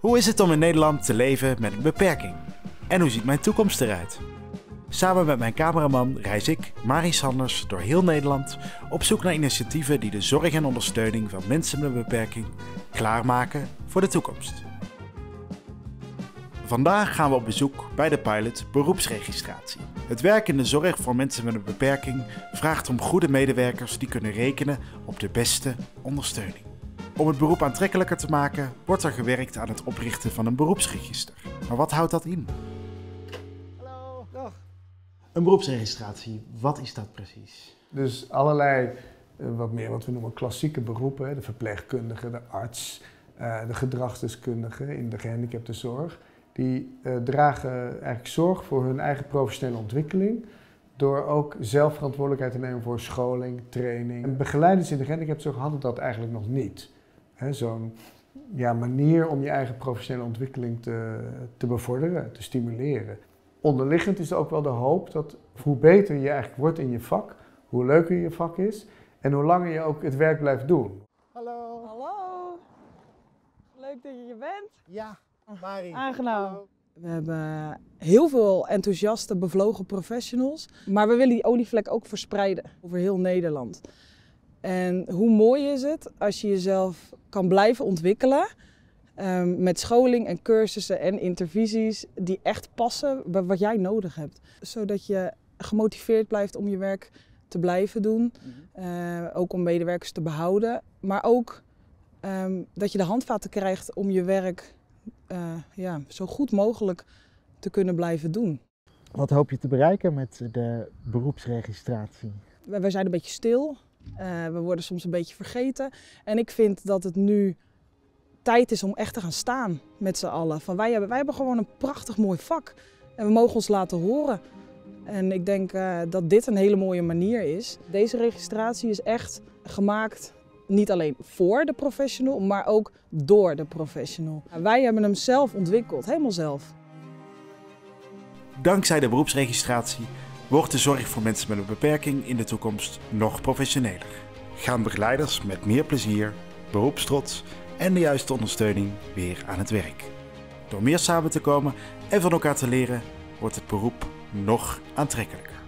Hoe is het om in Nederland te leven met een beperking? En hoe ziet mijn toekomst eruit? Samen met mijn cameraman reis ik, Mari Sanders, door heel Nederland op zoek naar initiatieven die de zorg en ondersteuning van mensen met een beperking klaarmaken voor de toekomst. Vandaag gaan we op bezoek bij de pilot beroepsregistratie. Het werk in de zorg voor mensen met een beperking vraagt om goede medewerkers die kunnen rekenen op de beste ondersteuning. Om het beroep aantrekkelijker te maken, wordt er gewerkt aan het oprichten van een beroepsregister. Maar wat houdt dat in? Hallo. Dag. Een beroepsregistratie, wat is dat precies? Dus allerlei wat we noemen klassieke beroepen, de verpleegkundige, de arts, de gedragsdeskundige in de gehandicaptenzorg. Die dragen eigenlijk zorg voor hun eigen professionele ontwikkeling door ook zelf verantwoordelijkheid te nemen voor scholing, training. En begeleiders in de gehandicaptenzorg hadden dat eigenlijk nog niet. Zo'n manier om je eigen professionele ontwikkeling te bevorderen, te stimuleren. Onderliggend is ook wel de hoop dat hoe beter je eigenlijk wordt in je vak, hoe leuker je vak is en hoe langer je ook het werk blijft doen. Hallo. Hallo. Leuk dat je er bent. Ja. Mari. Aangenaam. We hebben heel veel enthousiaste, bevlogen professionals, maar we willen die olievlek ook verspreiden over heel Nederland. En hoe mooi is het als je jezelf kan blijven ontwikkelen met scholing en cursussen en intervisies die echt passen bij wat jij nodig hebt. Zodat je gemotiveerd blijft om je werk te blijven doen, ook om medewerkers te behouden, maar ook dat je de handvaten krijgt om je werk zo goed mogelijk te kunnen blijven doen. Wat hoop je te bereiken met de beroepsregistratie? We zijn een beetje stil, we worden soms een beetje vergeten. En ik vind dat het nu tijd is om echt te gaan staan met z'n allen. Van, wij hebben gewoon een prachtig mooi vak en we mogen ons laten horen. En ik denk dat dit een hele mooie manier is. Deze registratie is echt gemaakt niet alleen voor de professional, maar ook door de professional. Wij hebben hem zelf ontwikkeld, helemaal zelf. Dankzij de beroepsregistratie wordt de zorg voor mensen met een beperking in de toekomst nog professioneler. Gaan begeleiders met meer plezier, beroepstrots en de juiste ondersteuning weer aan het werk. Door meer samen te komen en van elkaar te leren, wordt het beroep nog aantrekkelijker.